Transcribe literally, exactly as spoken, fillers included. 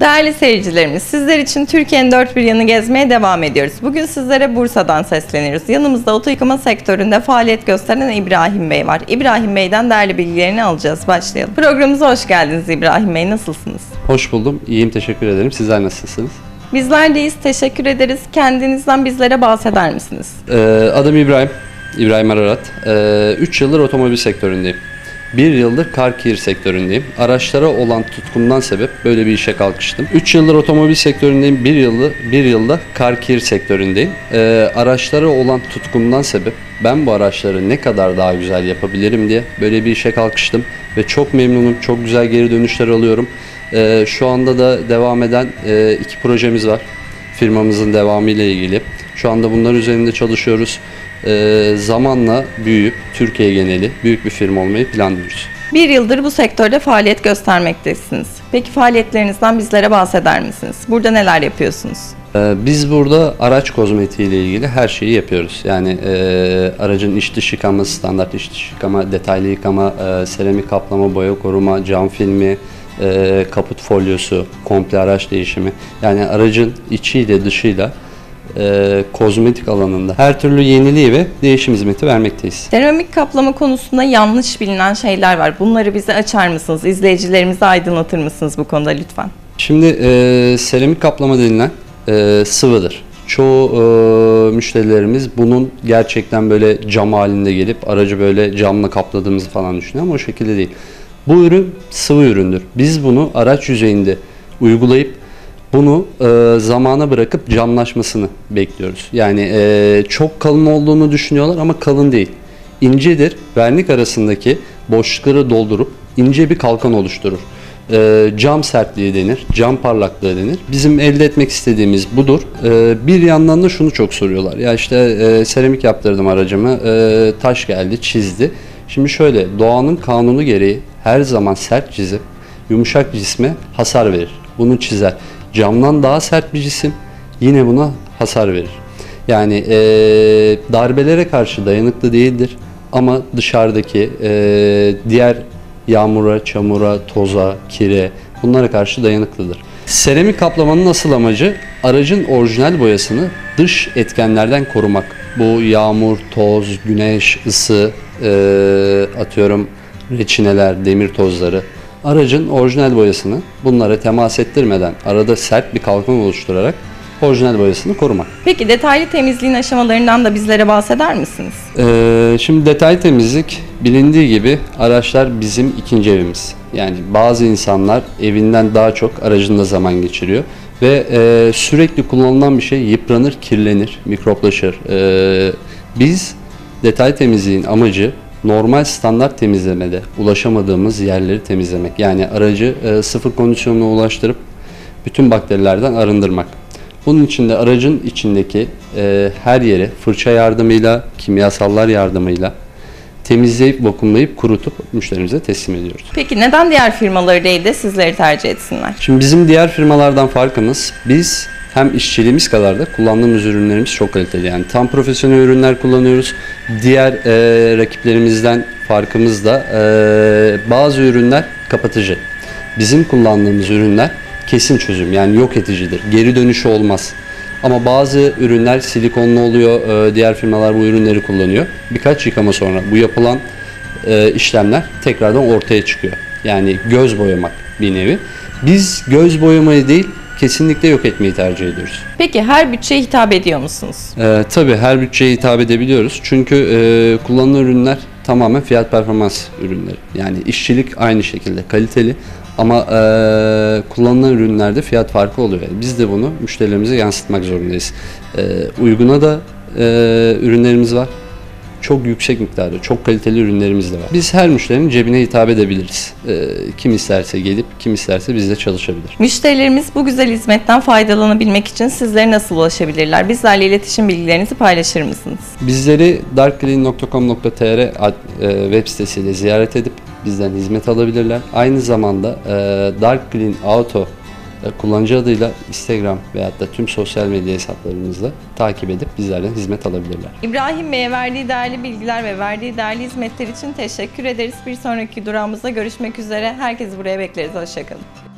Değerli seyircilerimiz, sizler için Türkiye'nin dört bir yanı gezmeye devam ediyoruz. Bugün sizlere Bursa'dan sesleniyoruz. Yanımızda oto yıkama sektöründe faaliyet gösteren İbrahim Bey var. İbrahim Bey'den değerli bilgilerini alacağız. Başlayalım. Programımıza hoş geldiniz İbrahim Bey. Nasılsınız? Hoş buldum. İyiyim. Teşekkür ederim. Sizler nasılsınız? Bizler deyiz. Teşekkür ederiz. Kendinizden bizlere bahseder misiniz? Ee, adım İbrahim. İbrahim Ararat. üç ee, yıldır otomobil sektöründeyim. bir yıldır car care sektöründeyim. Araçlara olan tutkumdan sebep böyle bir işe kalkıştım. üç yıldır otomobil sektöründeyim. bir yıldır bir yılda car care sektöründeyim. Ee, araçlara olan tutkumdan sebep ben bu araçları ne kadar daha güzel yapabilirim diye böyle bir işe kalkıştım ve çok memnunum. Çok güzel geri dönüşler alıyorum. Ee, şu anda da devam eden e, iki projemiz var. Firmamızın devamı ile ilgili. Şu anda bunlar üzerinde çalışıyoruz. Ee, zamanla büyüyüp Türkiye geneli büyük bir firma olmayı planlıyoruz. Bir yıldır bu sektörde faaliyet göstermektesiniz. Peki faaliyetlerinizden bizlere bahseder misiniz? Burada neler yapıyorsunuz? Ee, biz burada araç kozmetiği ile ilgili her şeyi yapıyoruz. Yani e, aracın iç dış yıkama, standart iç dış yıkama, detaylı yıkama, e, seramik kaplama, boya koruma, cam filmi, e, kaput folyosu, komple araç değişimi. Yani aracın içiyle dışıyla E, kozmetik alanında her türlü yeniliği ve değişim hizmeti vermekteyiz. Seramik kaplama konusunda yanlış bilinen şeyler var. Bunları bize açar mısınız? İzleyicilerimizi aydınlatır mısınız bu konuda lütfen? Şimdi e, seramik kaplama denilen e, sıvıdır. Çoğu e, müşterilerimiz bunun gerçekten böyle cam halinde gelip aracı böyle camla kapladığımızı falan düşünüyor ama o şekilde değil. Bu ürün sıvı üründür. Biz bunu araç yüzeyinde uygulayıp bunu e, zamana bırakıp camlaşmasını bekliyoruz. Yani e, çok kalın olduğunu düşünüyorlar ama kalın değil. İncedir. Vernik arasındaki boşlukları doldurup ince bir kalkan oluşturur. E, cam sertliği denir, cam parlaklığı denir. Bizim elde etmek istediğimiz budur. E, bir yandan da şunu çok soruyorlar. Ya işte e, seramik yaptırdım aracımı, e, taş geldi, çizdi. Şimdi şöyle, doğanın kanunu gereği her zaman sert çizip yumuşak cisme hasar verir. Bunu çizer. Camdan daha sert bir cisim yine buna hasar verir. Yani e, darbelere karşı dayanıklı değildir ama dışarıdaki e, diğer yağmura, çamura, toza, kire bunlara karşı dayanıklıdır. Seramik kaplamanın asıl amacı aracın orijinal boyasını dış etkenlerden korumak. Bu yağmur, toz, güneş, ısı, e, atıyorum reçineler, demir tozları. Aracın orijinal boyasını bunlara temas ettirmeden arada sert bir kalkan oluşturarak orijinal boyasını korumak. Peki detaylı temizliğin aşamalarından da bizlere bahseder misiniz? Ee, şimdi detaylı temizlik bilindiği gibi araçlar bizim ikinci evimiz. Yani bazı insanlar evinden daha çok aracında zaman geçiriyor ve e, sürekli kullanılan bir şey yıpranır, kirlenir, mikroplaşır. Ee, biz detaylı temizliğin amacı normal standart temizlemede ulaşamadığımız yerleri temizlemek. Yani aracı e, sıfır kondisyonuna ulaştırıp bütün bakterilerden arındırmak. Bunun için de aracın içindeki e, her yeri fırça yardımıyla, kimyasallar yardımıyla temizleyip, vakumlayıp, kurutup müşterimize teslim ediyoruz. Peki neden diğer firmaları değil de sizleri tercih etsinler? Şimdi bizim diğer firmalardan farkımız, biz hem işçiliğimiz kadar da kullandığımız ürünlerimiz çok kaliteli. Yani tam profesyonel ürünler kullanıyoruz. Diğer e, rakiplerimizden farkımız da e, bazı ürünler kapatıcı. Bizim kullandığımız ürünler kesin çözüm, yani yok edicidir. Geri dönüşü olmaz. Ama bazı ürünler silikonlu oluyor. E, diğer firmalar bu ürünleri kullanıyor. Birkaç yıkama sonra bu yapılan e, işlemler tekrardan ortaya çıkıyor. Yani göz boyamak bir nevi. Biz göz boyamayı değil, kesinlikle yok etmeyi tercih ediyoruz. Peki her bütçeye hitap ediyor musunuz? Ee, tabii her bütçeye hitap edebiliyoruz. Çünkü e, kullanılan ürünler tamamen fiyat performans ürünleri. Yani işçilik aynı şekilde kaliteli ama e, kullanılan ürünlerde fiyat farkı oluyor. Yani biz de bunu müşterilerimize yansıtmak zorundayız. E, uyguna da e, ürünlerimiz var. Çok yüksek miktarda, çok kaliteli ürünlerimiz de var. Biz her müşterinin cebine hitap edebiliriz. Ee, kim isterse gelip, kim isterse bizle çalışabilir. Müşterilerimiz bu güzel hizmetten faydalanabilmek için sizlere nasıl ulaşabilirler? Bizlerle iletişim bilgilerinizi paylaşır mısınız? Bizleri dark clean nokta com nokta tr web sitesiyle ziyaret edip bizden hizmet alabilirler. Aynı zamanda Dark Clean Auto kullanıcı adıyla Instagram veyahut da tüm sosyal medya hesaplarımızla takip edip bizlerden hizmet alabilirler. İbrahim Bey'e verdiği değerli bilgiler ve verdiği değerli hizmetler için teşekkür ederiz. Bir sonraki durağımızda görüşmek üzere. Herkesi buraya bekleriz. Hoşçakalın.